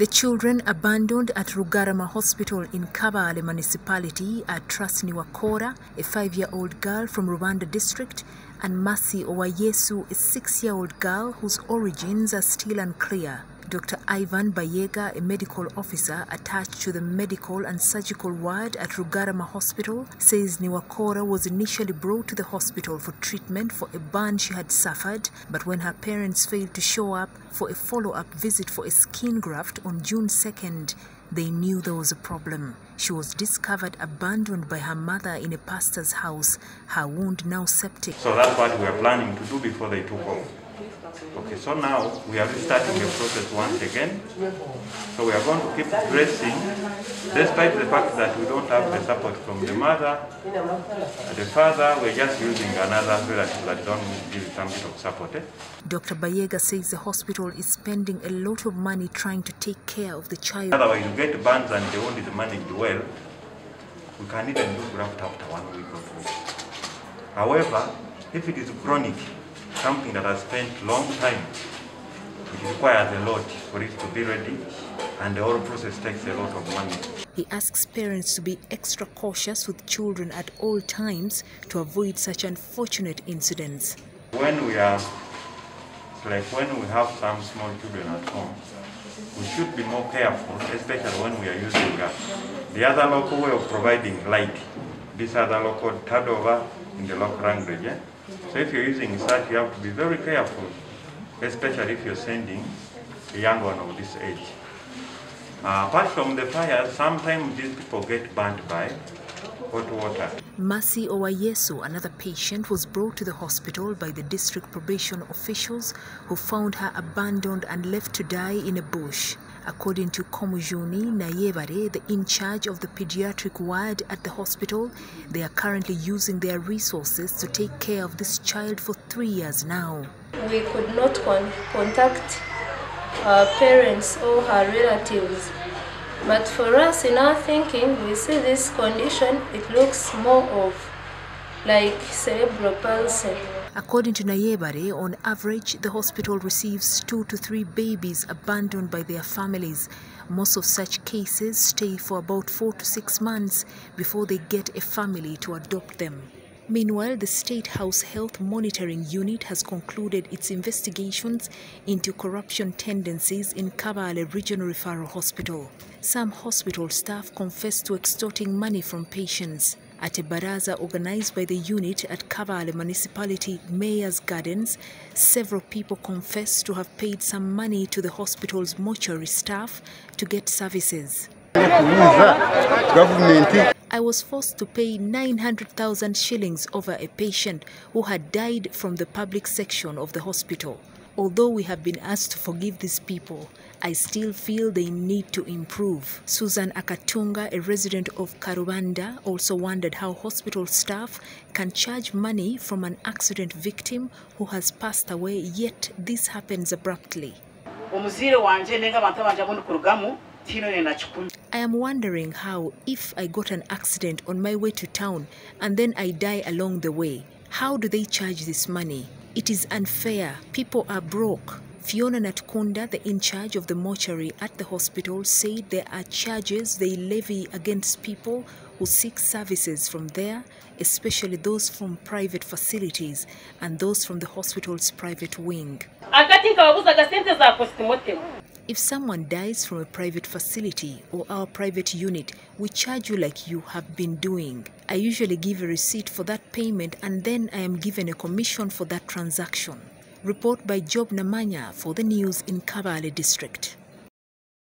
The children abandoned at Rugarama Hospital in Kabale Municipality are Trust Niwakora, a 5-year-old girl from Rwanda District, and Masi Owayesu, a 6-year-old girl whose origins are still unclear. Dr. Ivan Bayega, a medical officer attached to the medical and surgical ward at Rugarama Hospital, says Niwakora was initially brought to the hospital for treatment for a burn she had suffered, but when her parents failed to show up for a follow-up visit for a skin graft on June 2nd, they knew there was a problem. She was discovered abandoned by her mother in a pastor's house, her wound now septic. So that's what we are planning to do before they took off. Okay, so now we are restarting the process once again. So we are going to keep dressing, despite the fact that we don't have the support from the mother, the father. We're just using another relative that don't give some bit of support. Dr. Bayega says the hospital is spending a lot of money trying to take care of the child. Otherwise, you get burns and the wound is managed well. We can even do graft after 1 week or 2 weeks. However, if it is chronic, something that has spent long time, which requires a lot for it to be ready, and the whole process takes a lot of money. He asks parents to be extra cautious with children at all times to avoid such unfortunate incidents. When we have some small children at home, we should be more careful, especially when we are using the other local way of providing light. These are the local tadover in the local language. Yeah? So if you're using such, you have to be very careful, especially if you're sending a young one of this age. Apart from the fire, sometimes these people get burnt by hot water. Masi Owayesu, another patient, was brought to the hospital by the district probation officials who found her abandoned and left to die in a bush. According to Komujuni Nayebare, the in-charge of the pediatric ward at the hospital, they are currently using their resources to take care of this child for 3 years now. We could not contact her parents or her relatives, but for us, in our thinking, we see this condition, it looks more of like cerebral palsy. According to Nayebare, on average, the hospital receives 2 to 3 babies abandoned by their families. Most of such cases stay for about 4 to 6 months before they get a family to adopt them. Meanwhile, the State House Health Monitoring Unit has concluded its investigations into corruption tendencies in Kabale Regional Referral Hospital. Some hospital staff confessed to extorting money from patients. At a baraza organized by the unit at Kabale Municipality Mayor's Gardens, several people confessed to have paid some money to the hospital's mortuary staff to get services. I was forced to pay 900,000 shillings over a patient who had died from the public section of the hospital. Although we have been asked to forgive these people, I still feel they need to improve. Susan Akatunga, a resident of Karubanda, also wondered how hospital staff can charge money from an accident victim who has passed away, yet this happens abruptly. I am wondering how, if I got an accident on my way to town and then I die along the way, how do they charge this money? It is unfair. People are broke. Fiona Natkunda, the in-charge of the mortuary at the hospital, said there are charges they levy against people who seek services from there, especially those from private facilities and those from the hospital's private wing. If someone dies from a private facility or our private unit, we charge you like you have been doing. I usually give a receipt for that payment and then I am given a commission for that transaction. Report by Job Namanya for the news in Kabale District.